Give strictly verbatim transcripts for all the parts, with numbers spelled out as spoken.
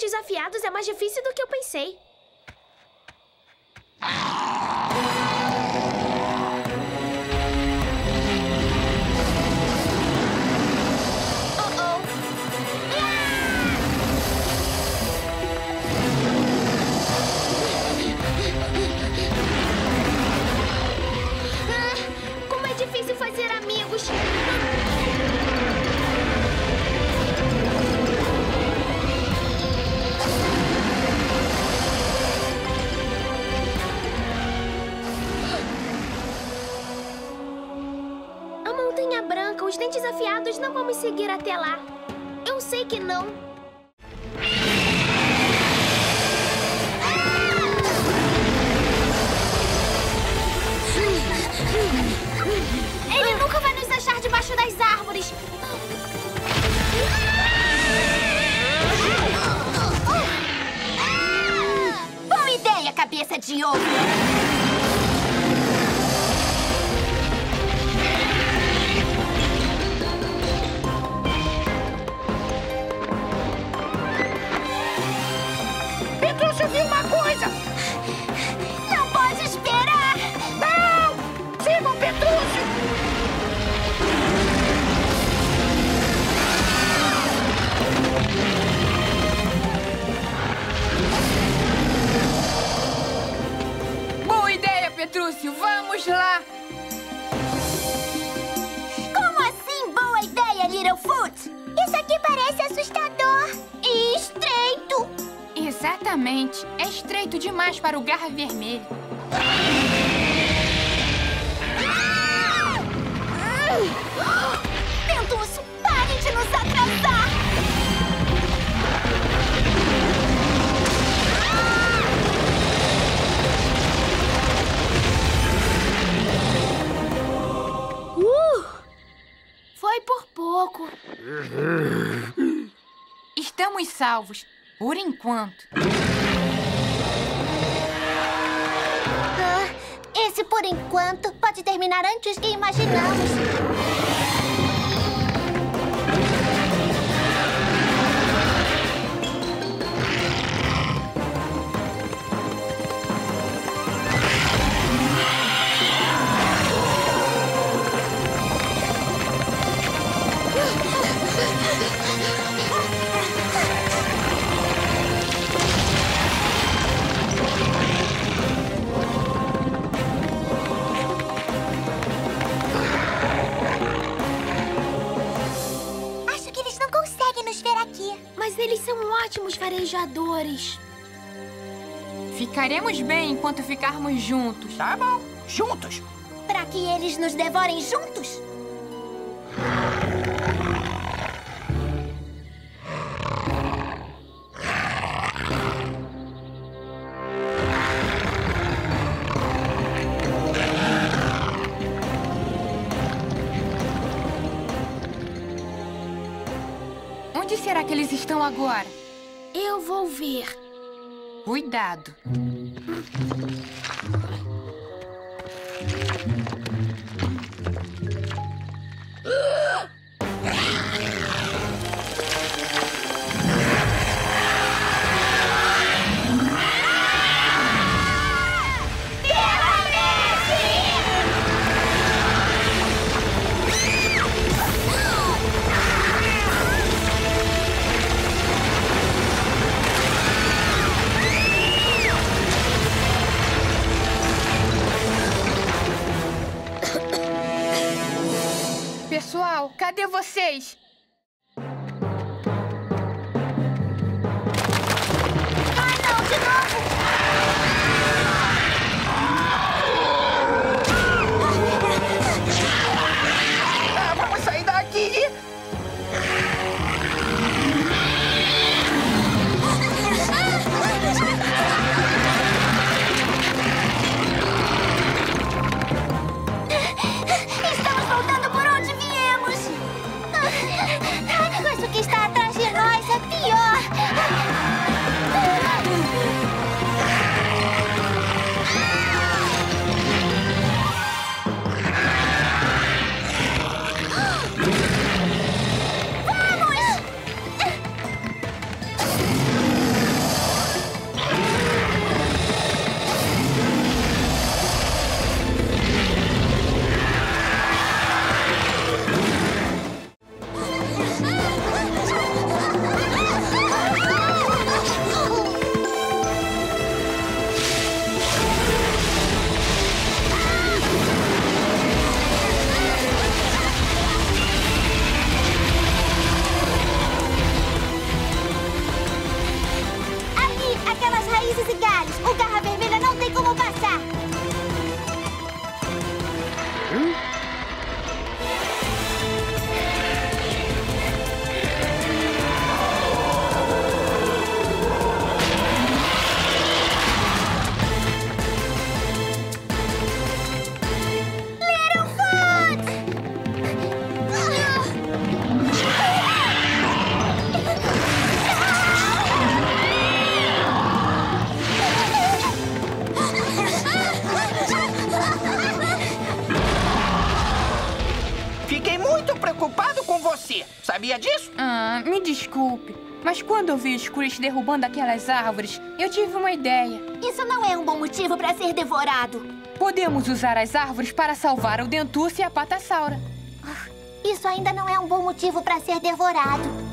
dentes afiados é mais difícil do que eu pensei. Os dentes afiados não vão me seguir até lá. Eu sei que não. Ele nunca vai nos achar debaixo das árvores. Boa ideia, cabeça de ovo. Petrúcio viu uma coisa! Não posso esperar! Não! Siga o Petrúcio! Boa ideia, Petrúcio! Vamos lá! Como assim boa ideia, Littlefoot? Isso aqui parece assustador e estreito! Exatamente. É estreito demais para o Garra vermelha. Dentuço, pare de nos atrasar! Uh! Foi por pouco. Estamos salvos. Por enquanto. Ah, esse por enquanto pode terminar antes que imaginamos. Ótimos farejadores. Ficaremos bem enquanto ficarmos juntos. Tá bom, juntos. Pra que eles nos devorem juntos? Onde será que eles estão agora? Eu vou ver. Cuidado. Pessoal, cadê vocês? Ah, não, de novo! Ah, vamos sair daqui! esses galhos. O Garra Vermelha não tem como passar. Hum? Sabia disso? Ah, me desculpe, mas quando eu vi o Squish derrubando aquelas árvores, eu tive uma ideia. Isso não é um bom motivo para ser devorado. Podemos usar as árvores para salvar o Dentuço e a Pata Saura. Isso ainda não é um bom motivo para ser devorado.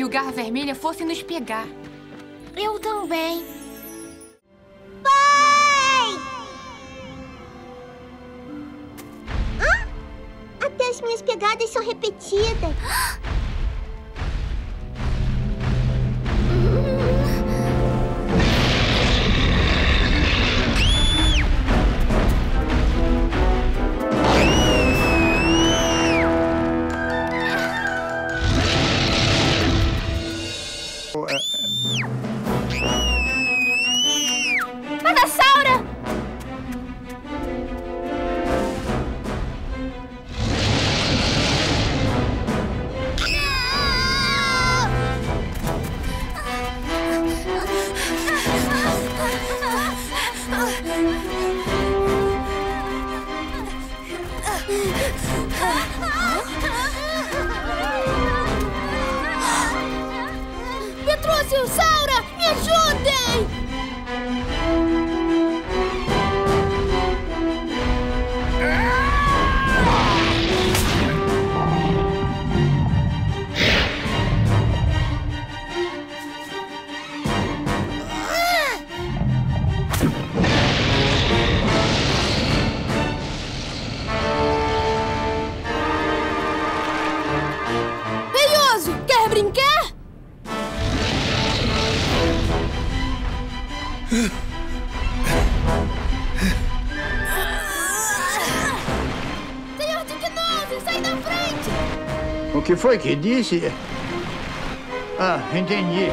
E o Garra Vermelha fosse nos pegar. Eu também. Pai! Ah? Até as minhas pegadas são repetidas. Petrúcio, Saura, me ajudem! O que foi que disse? Ah, entendi.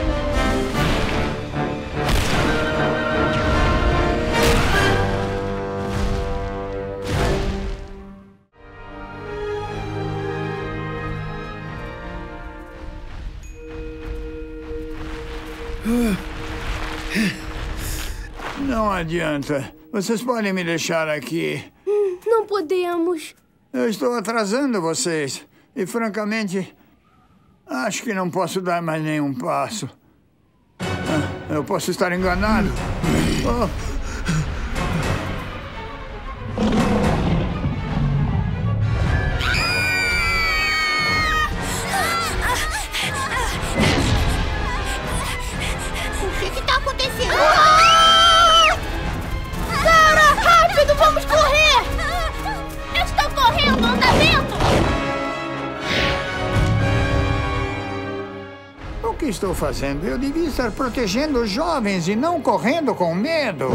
Não adianta. Vocês podem me deixar aqui. Não podemos. Eu estou atrasando vocês. E, francamente, acho que não posso dar mais nenhum passo. Ah, eu posso estar enganado. Oh. Saura, rápido, vamos correr! estou fazendo? Eu devia estar protegendo os jovens e não correndo com medo.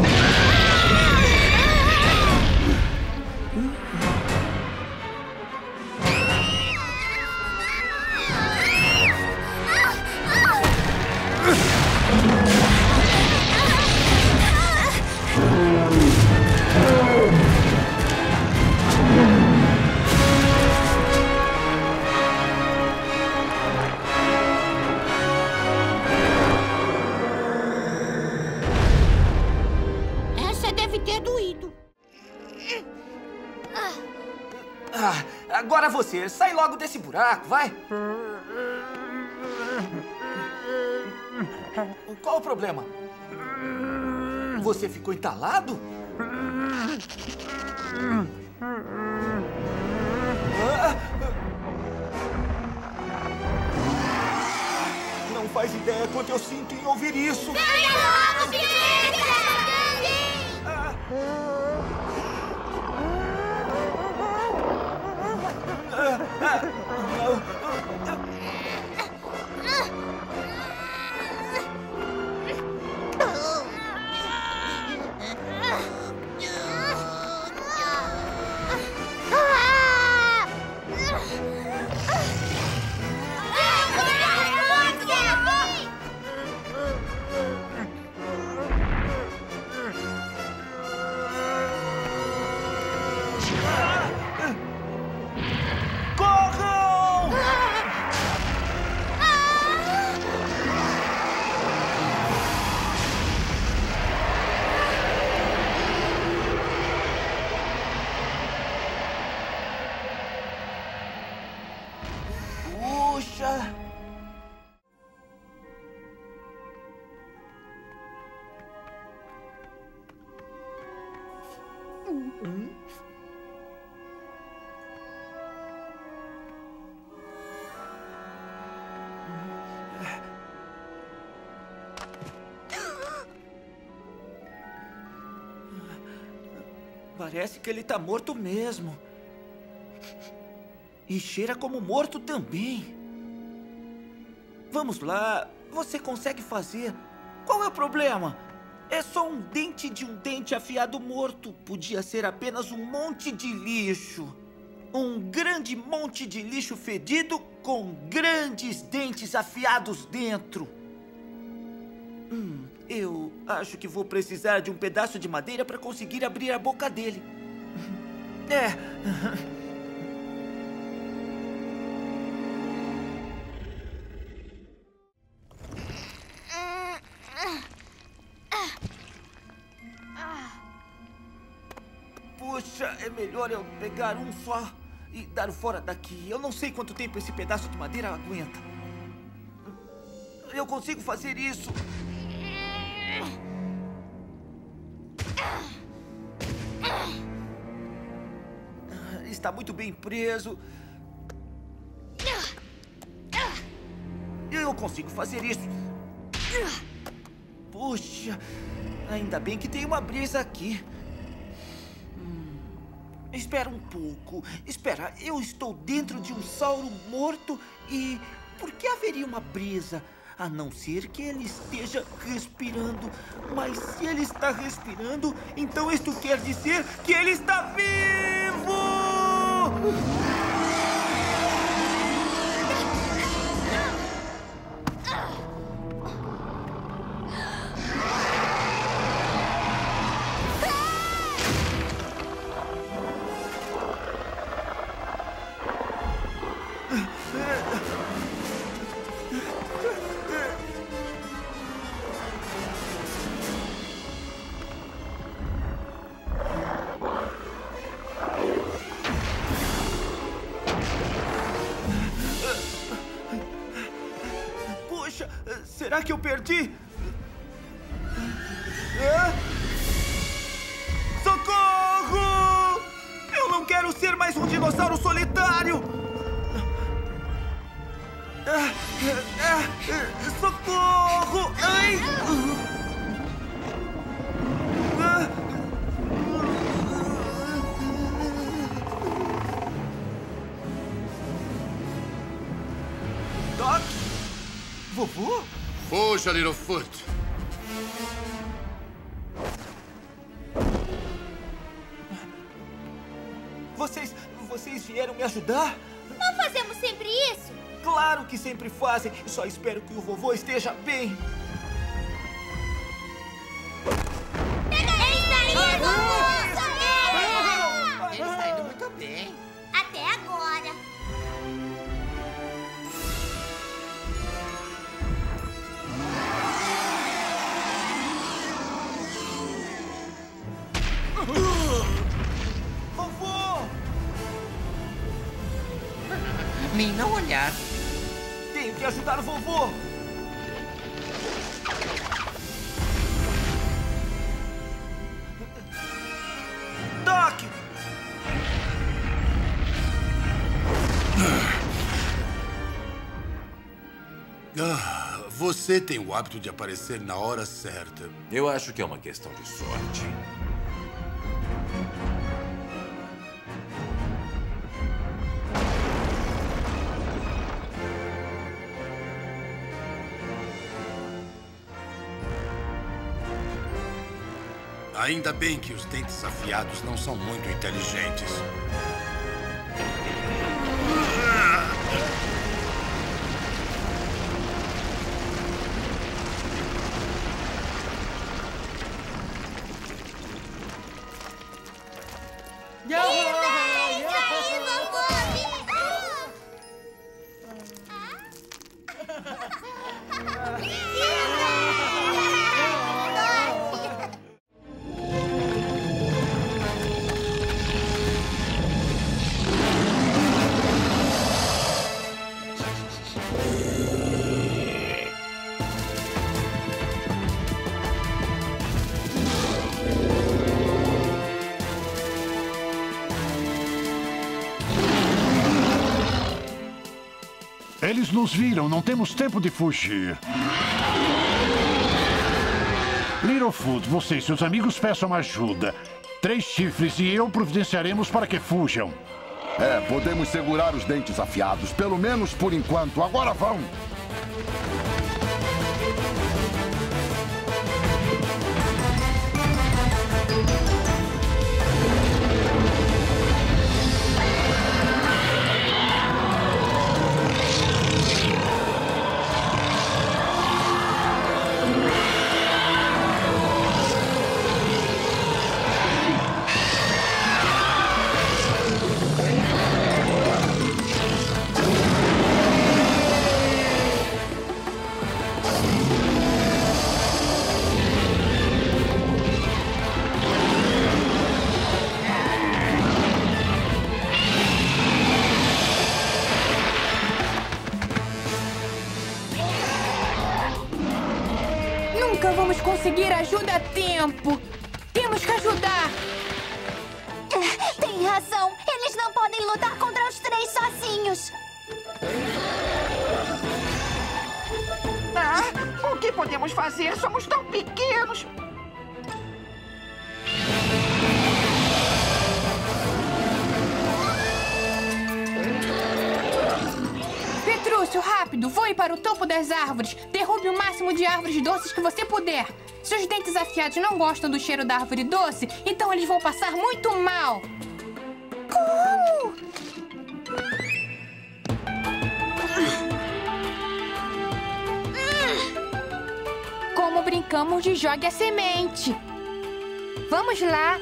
Sai logo desse buraco, vai! Qual o problema? Você ficou entalado? Não faz ideia quanto eu sinto em ouvir isso! Parece que ele tá morto mesmo. E cheira como morto também. Vamos lá, você consegue fazer. Qual é o problema? É só um dente de um dente afiado morto. Podia ser apenas um monte de lixo. Um grande monte de lixo fedido com grandes dentes afiados dentro. Hum, eu acho que vou precisar de um pedaço de madeira para conseguir abrir a boca dele. É. Puxa, é melhor eu pegar um só e dar o fora daqui. Eu não sei quanto tempo esse pedaço de madeira aguenta. Eu consigo fazer isso. Está muito bem preso. Eu consigo fazer isso. Puxa, ainda bem que tem uma brisa aqui. Hum, espera um pouco. Espera, eu estou dentro de um sauro morto e... por que haveria uma brisa? A não ser que ele esteja respirando. Mas se ele está respirando, então isto quer dizer que ele está vivo! Será que eu perdi? Ah? Socorro! Eu não quero ser mais um dinossauro solitário! Ah, ah, ah, socorro! Ai! Ah! Doc? Vovô? Puxa, Littlefoot. Vocês... vocês vieram me ajudar? Não fazemos sempre isso? Claro que sempre fazem. Só espero que o vovô esteja bem. Pega ele, vovô! Ele está indo muito bem. Até agora. Nem não olhar. Tenho que ajudar o vovô. Doc! Ah, você tem o hábito de aparecer na hora certa. Eu acho que é uma questão de sorte. Ainda bem que os dentes afiados não são muito inteligentes. Eles nos viram, não temos tempo de fugir. Littlefoot, você e seus amigos peçam ajuda. Três chifres e eu providenciaremos para que fujam. É, podemos segurar os dentes afiados, pelo menos por enquanto. Agora vão! Conseguir ajuda a tempo. Temos que ajudar. Tem razão. Eles não podem lutar contra os três sozinhos. Ah, o que podemos fazer? Somos tão pequenos. Petrúcio, rápido. Voe para o topo das árvores. Derrube o máximo de árvores doces que você puder. Se os dentes afiados não gostam do cheiro da árvore doce, então eles vão passar muito mal. Como? Como brincamos de jogue a semente. Vamos lá.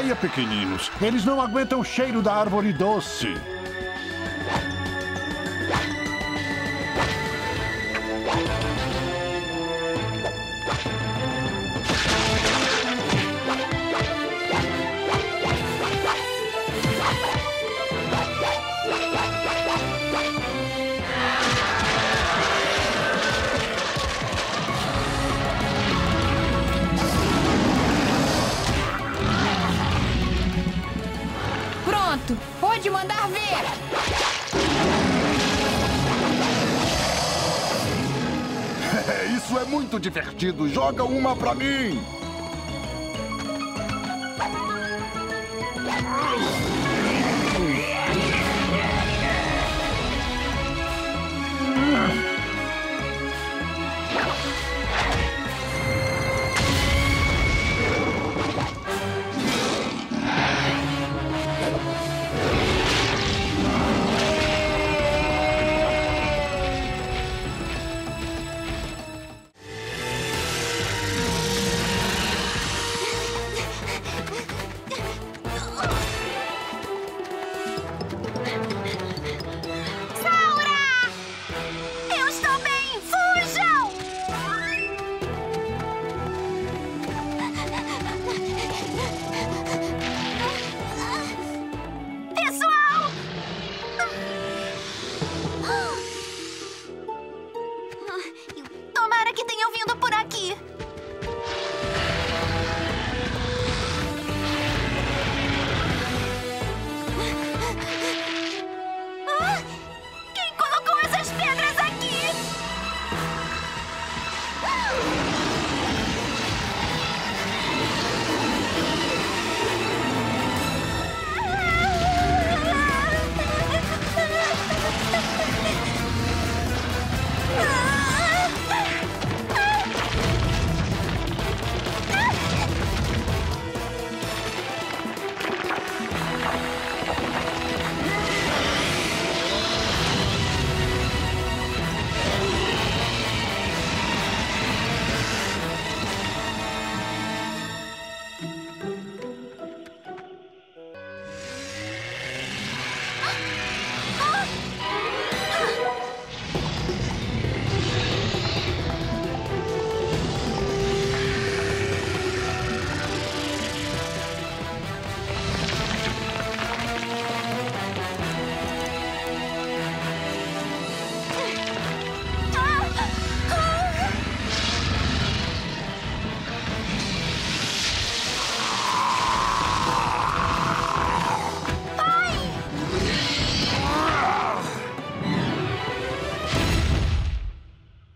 ideia, pequeninos. Eles não aguentam o cheiro da árvore doce. Pode mandar ver! Isso é muito divertido! Joga uma pra mim!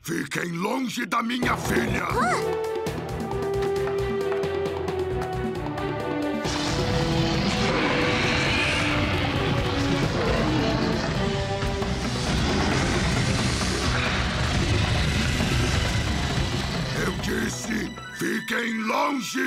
Fiquem longe da minha filha! Ah! Eu disse, fiquem longe!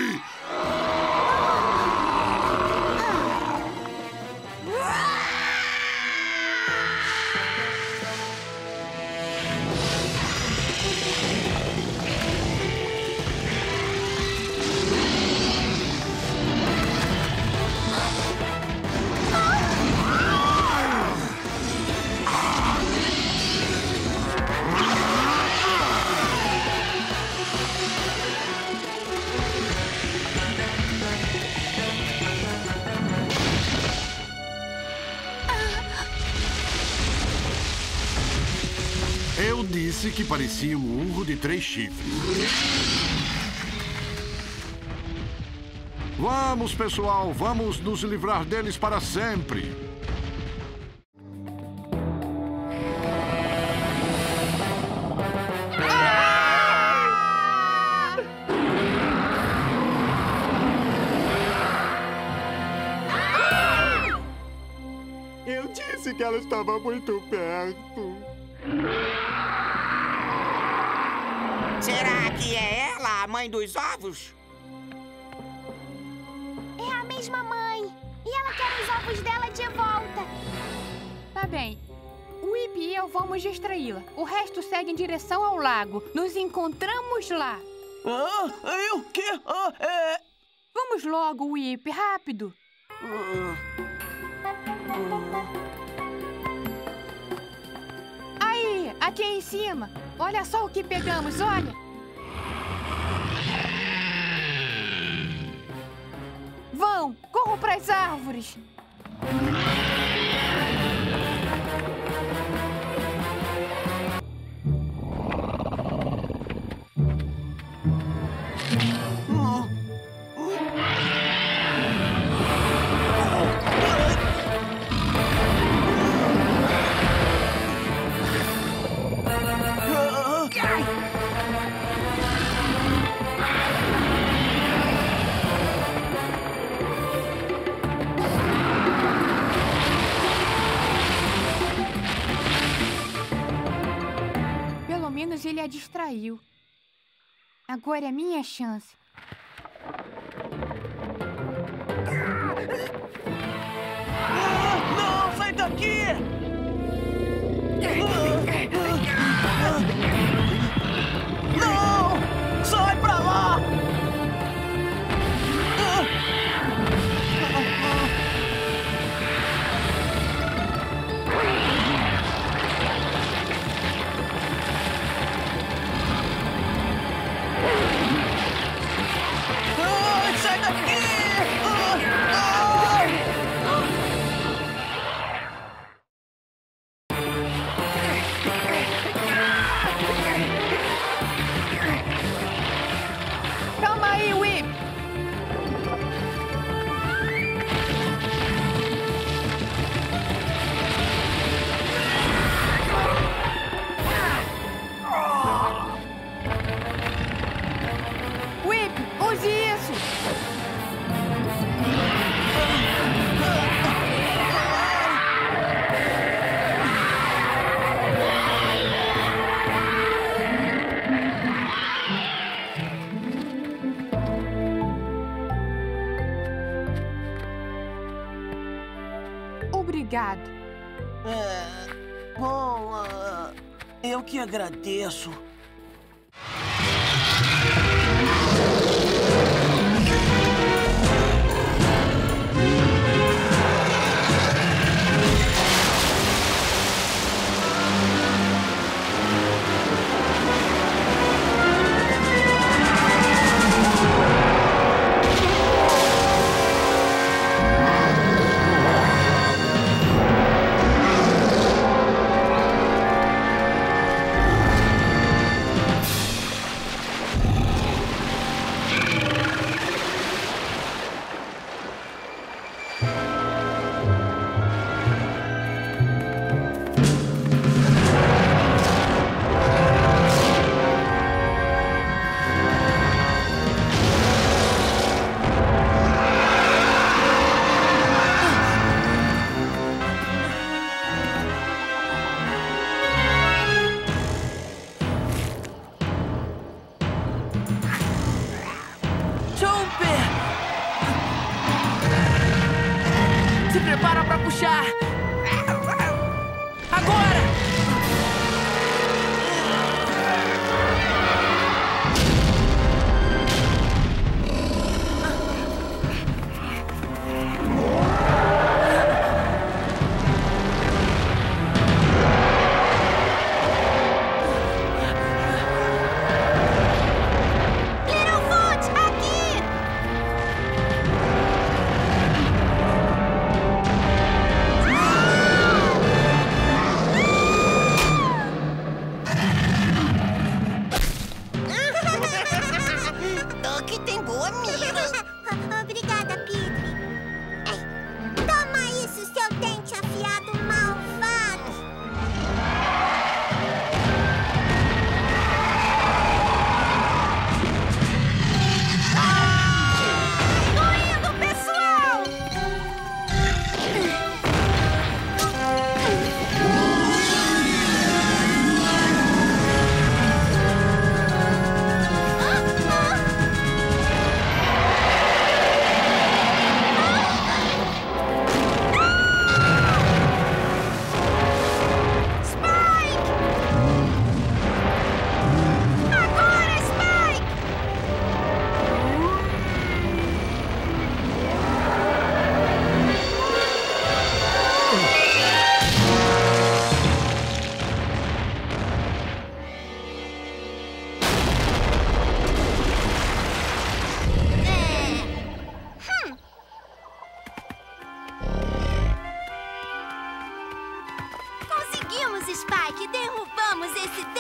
Disse que parecia um urro de três chifres. Vamos, pessoal, vamos nos livrar deles para sempre. Eu disse que ela estava muito perto. Será que é ela a mãe dos ovos? É a mesma mãe. E ela quer os ovos dela de volta. Tá bem. Whip e eu vamos distraí-la. O resto segue em direção ao lago. Nos encontramos lá. Ah, eu? Que? Ah, é... Vamos logo, Whip, rápido! Aí, aqui em cima! Olha só o que pegamos, olha! Vão, corram para as árvores! Ele a distraiu. Agora é minha chance. Ah, não, sai daqui! Não! Sai pra lá! Obrigado. É, bom, uh, eu que agradeço. Ah!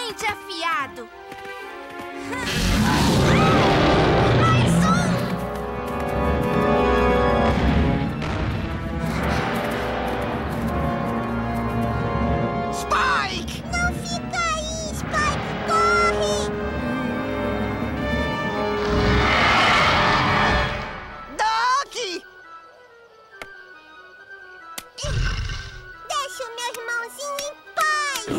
dente afiado. Mais um! Spike! Não fica aí, Spike! Corre! Doc! Deixa o meu irmãozinho em paz.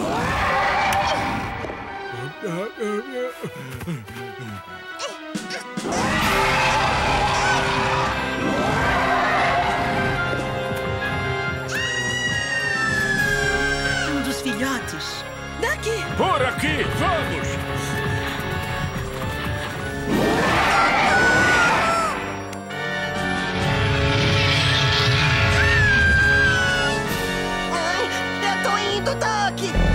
Um dos filhotes. Daqui. Por aqui, vamos. Ai, eu tô indo, Duck.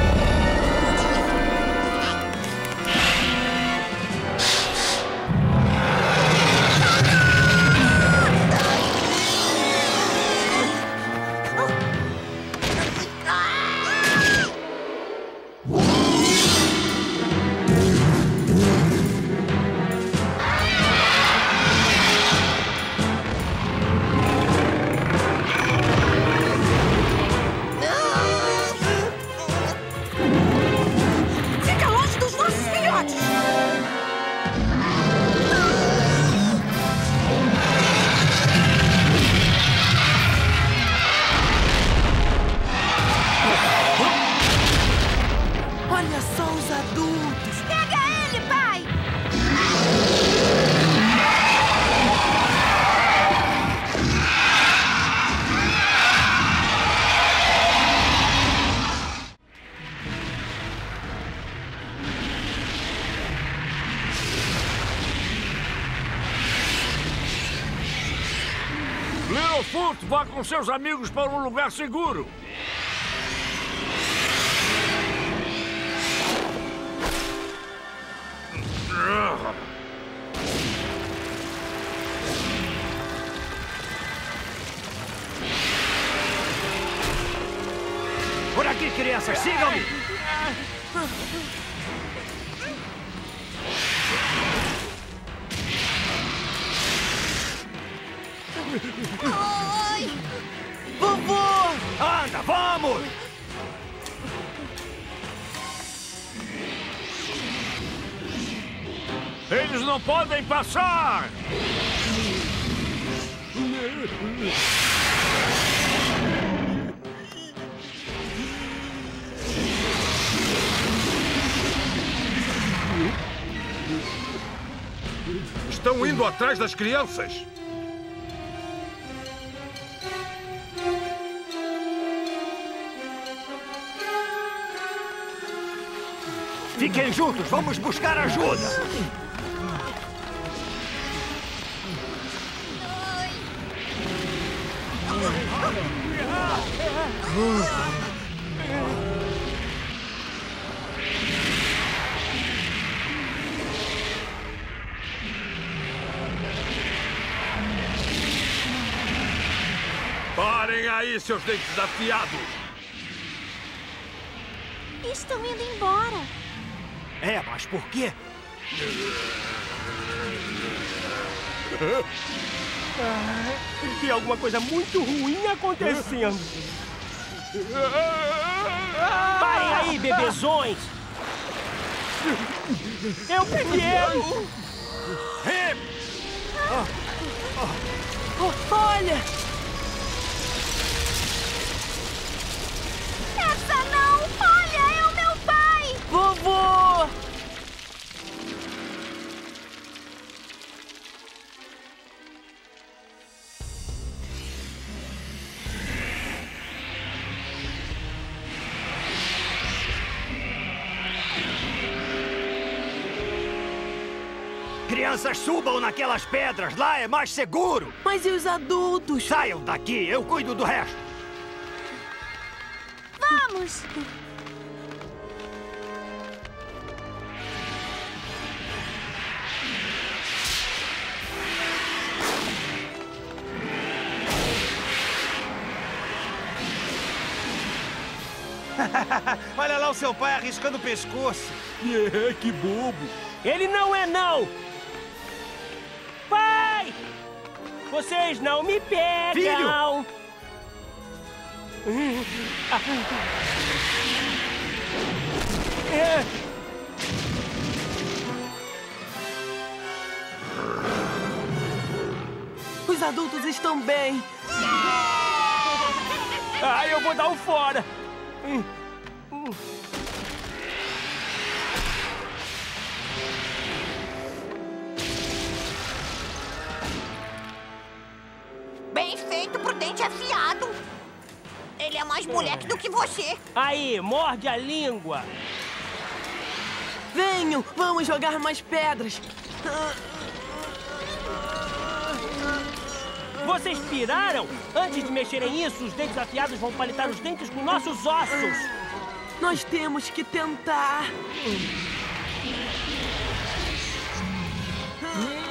Futo, vá com seus amigos para um lugar seguro. Por aqui, crianças, sigam-me. Oi! Vovô! Anda, vamos! Eles não podem passar! Estão indo atrás das crianças! Fiquem juntos, vamos buscar ajuda! Parem aí, seus dentes afiados! Estão indo embora! É, mas por quê? Ah, tem alguma coisa muito ruim acontecendo. Parem aí, bebezões! Eu peguei! É. Ah, ah, ah. Olha! Essa não! Olha, é o meu pai! Vovô! Crianças, subam naquelas pedras. Lá é mais seguro. Mas e os adultos? Saiam daqui. Eu cuido do resto. Vamos! Olha lá o seu pai arriscando o pescoço. É, que bobo. Ele não é, não. Pai! Vocês não me pegam. Filho! É. Os adultos estão bem. Ah, eu vou dar um fora. Hum. Hum. Bem feito pro dente afiado. Ele é mais moleque do que você. Aí, morde a língua. Venham, vamos jogar mais pedras. Vocês piraram? Antes de mexerem isso, os dentes afiados vão palitar os dentes com nossos ossos. Nós temos que tentar.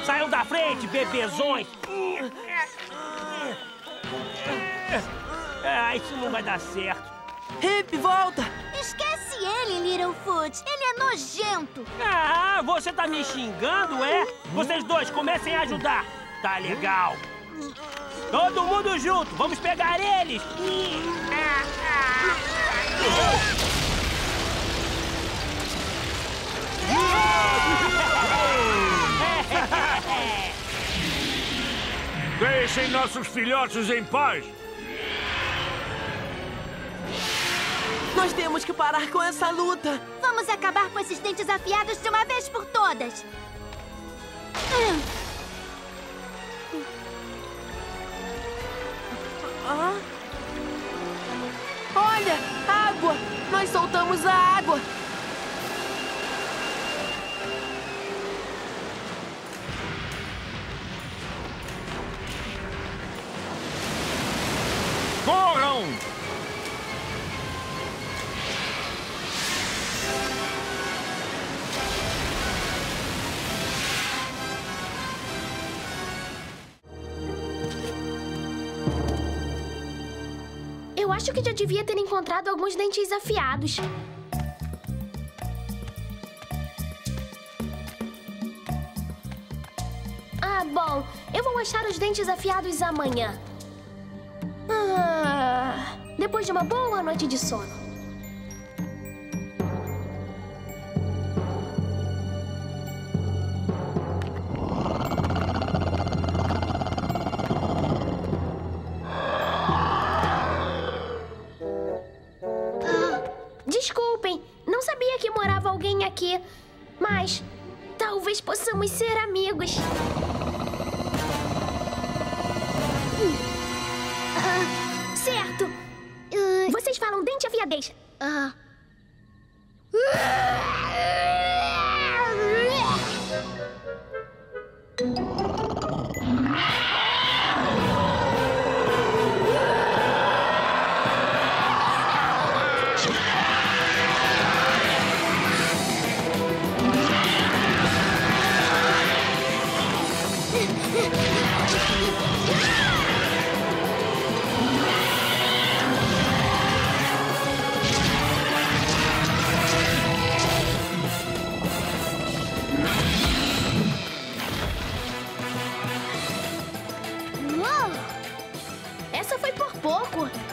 Saiam da frente, bebezões. Ah, isso não vai dar certo. Hip, volta. Esquece ele, Littlefoot. Ele é nojento. Ah, você tá me xingando, é? Vocês dois, comecem a ajudar. Tá legal. Todo mundo junto! Vamos pegar eles! Deixem nossos filhotes em paz! Nós temos que parar com essa luta! Vamos acabar com esses dentes afiados de uma vez por todas! Hum. Ah. Olha! Água! Nós soltamos a água! Corram! Acho que já devia ter encontrado alguns dentes afiados. Ah, bom. Eu vou achar os dentes afiados amanhã. Ah, depois de uma boa noite de sono. Mas talvez possamos ser amigos. Uh, certo. Uh, Vocês falam dente afiadez. Uh. Pouco.